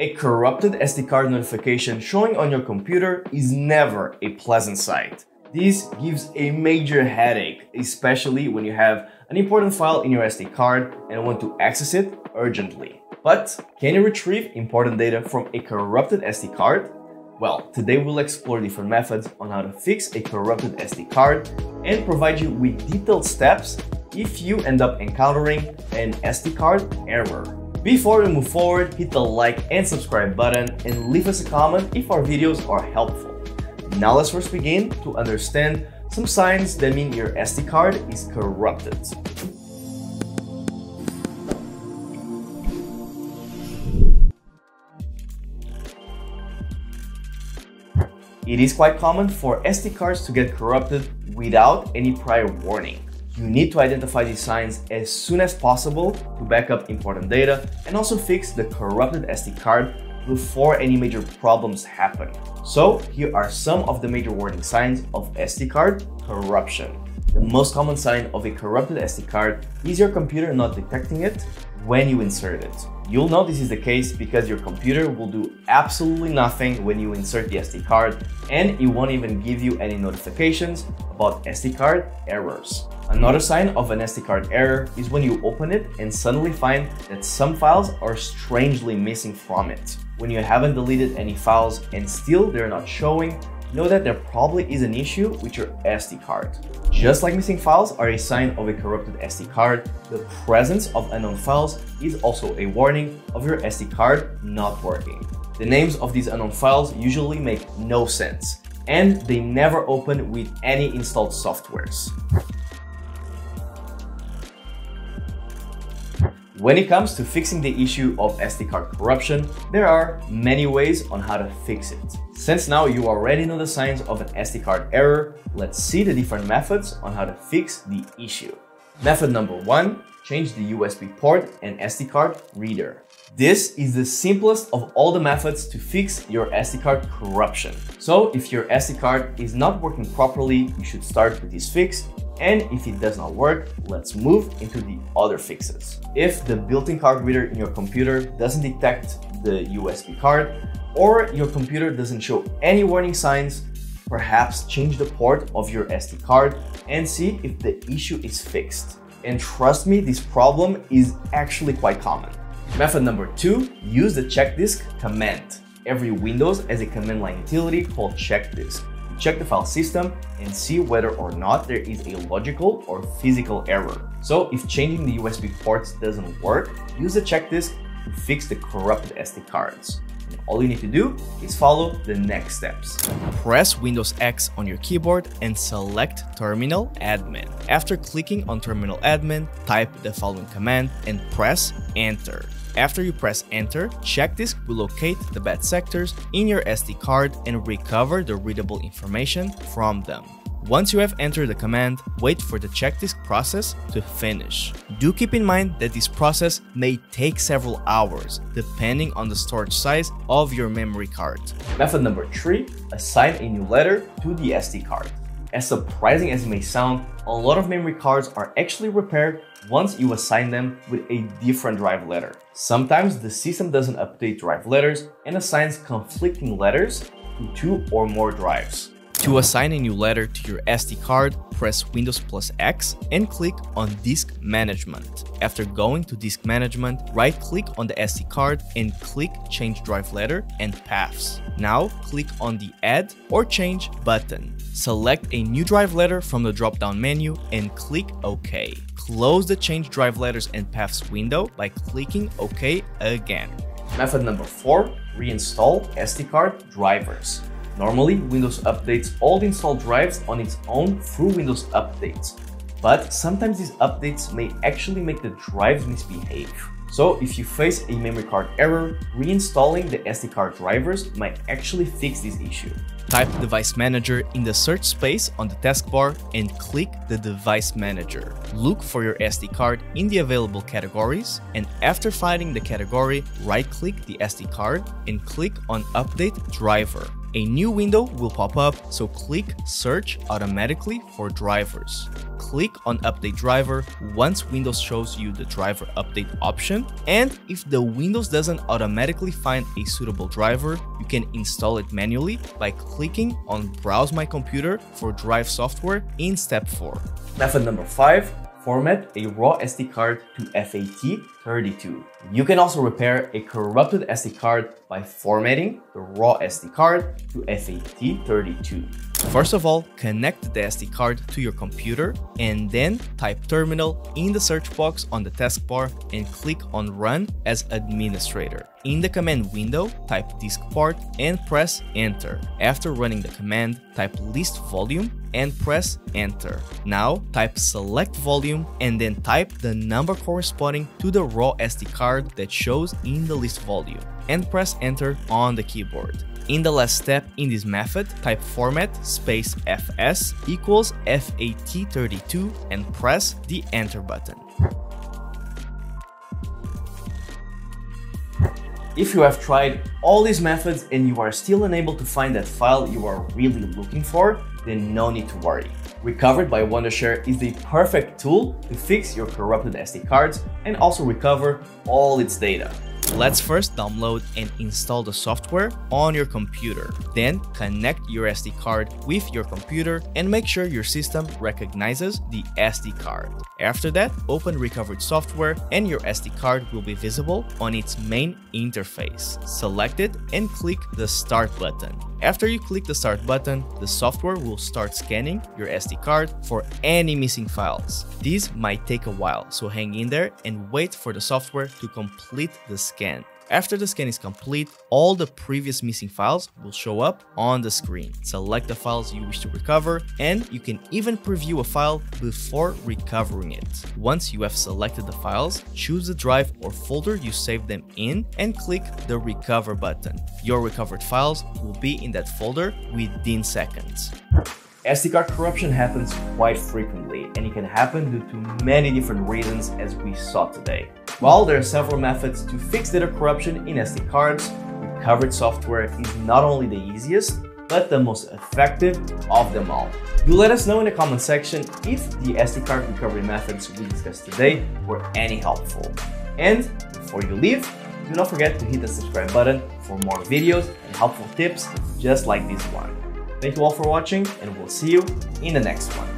A corrupted SD card notification showing on your computer is never a pleasant sight. This gives a major headache, especially when you have an important file in your SD card and want to access it urgently. But can you retrieve important data from a corrupted SD card? Well, today we'll explore different methods on how to fix a corrupted SD card and provide you with detailed steps if you end up encountering an SD card error. Before we move forward, hit the like and subscribe button and leave us a comment if our videos are helpful. Now let's first begin to understand some signs that mean your SD card is corrupted. It is quite common for SD cards to get corrupted without any prior warning. You need to identify these signs as soon as possible to back up important data and also fix the corrupted SD card before any major problems happen. So here are some of the major warning signs of SD card corruption. The most common sign of a corrupted SD card is your computer not detecting it when you insert it. You'll know this is the case because your computer will do absolutely nothing when you insert the SD card, and it won't even give you any notifications about SD card errors. Another sign of an SD card error is when you open it and suddenly find that some files are strangely missing from it. When you haven't deleted any files and still they're not showing, know that there probably is an issue with your SD card. Just like missing files are a sign of a corrupted SD card, the presence of unknown files is also a warning of your SD card not working. The names of these unknown files usually make no sense, and they never open with any installed softwares. When it comes to fixing the issue of SD card corruption, there are many ways on how to fix it. Since now you already know the signs of an SD card error, let's see the different methods on how to fix the issue. Method number one, change the USB port and SD card reader. This is the simplest of all the methods to fix your SD card corruption. So if your SD card is not working properly, you should start with this fix. And if it does not work, let's move into the other fixes. If the built-in card reader in your computer doesn't detect the USB card, or your computer doesn't show any warning signs, perhaps change the port of your SD card and see if the issue is fixed. And trust me, this problem is actually quite common. Method number two, use the CheckDisk command. Every Windows has a command line utility called CheckDisk. Check the file system and see whether or not there is a logical or physical error. So if changing the USB ports doesn't work, use the CheckDisk to fix the corrupted SD cards. And all you need to do is follow the next steps. Press Windows X on your keyboard and select Terminal Admin. After clicking on Terminal Admin, type the following command and press Enter. After you press Enter, CheckDisk will locate the bad sectors in your SD card and recover the readable information from them. Once you have entered the command, wait for the CheckDisk process to finish. Do keep in mind that this process may take several hours, depending on the storage size of your memory card. Method number three, assign a new letter to the SD card. As surprising as it may sound, a lot of memory cards are actually repaired once you assign them with a different drive letter. Sometimes the system doesn't update drive letters and assigns conflicting letters to two or more drives. To assign a new letter to your SD card, press Windows plus X and click on Disk Management. After going to Disk Management, right-click on the SD card and click Change Drive Letter and Paths. Now click on the Add or Change button. Select a new drive letter from the drop-down menu and click OK. Close the Change Drive Letters and Paths window by clicking OK again. Method number four, reinstall SD card drivers. Normally, Windows updates all the installed drives on its own through Windows Updates, but sometimes these updates may actually make the drives misbehave. So if you face a memory card error, reinstalling the SD card drivers might actually fix this issue. Type Device Manager in the search space on the taskbar and click the Device Manager. Look for your SD card in the available categories, and after finding the category, right-click the SD card and click on Update Driver. A new window will pop up, so click Search automatically for drivers. Click on Update Driver once Windows shows you the driver update option, and if the Windows doesn't automatically find a suitable driver, you can install it manually by clicking on Browse My Computer for drive software in step 4. Method number 5. Format a raw SD card to FAT32. You can also repair a corrupted SD card by formatting the raw SD card to FAT32. First of all, connect the SD card to your computer and then type terminal in the search box on the taskbar and click on Run as administrator. In the command window, type Diskpart and press Enter. After running the command, type list volume and press Enter. Now type select volume and then type the number corresponding to the raw SD card that shows in the list volume and press Enter on the keyboard. In the last step in this method, type format space fs equals FAT32 and press the Enter button. If you have tried all these methods and you are still unable to find that file you are really looking for, then no need to worry. Recoverit by Wondershare is the perfect tool to fix your corrupted SD cards and also recover all its data. Let's first download and install the software on your computer. Then connect your SD card with your computer and make sure your system recognizes the SD card. After that, open Recoverit software and your SD card will be visible on its main interface. Select it and click the Start button. After you click the Start button, the software will start scanning your SD card for any missing files. These might take a while, so hang in there and wait for the software to complete the scan. After the scan is complete, all the previous missing files will show up on the screen. Select the files you wish to recover, and you can even preview a file before recovering it. Once you have selected the files, choose the drive or folder you saved them in and click the Recover button. Your recovered files will be in that folder within seconds. SD card corruption happens quite frequently, and it can happen due to many different reasons as we saw today. While there are several methods to fix data corruption in SD cards, Recoverit software is not only the easiest, but the most effective of them all. Do let us know in the comment section if the SD card recovery methods we discussed today were any helpful. And before you leave, do not forget to hit the subscribe button for more videos and helpful tips just like this one. Thank you all for watching, and we'll see you in the next one.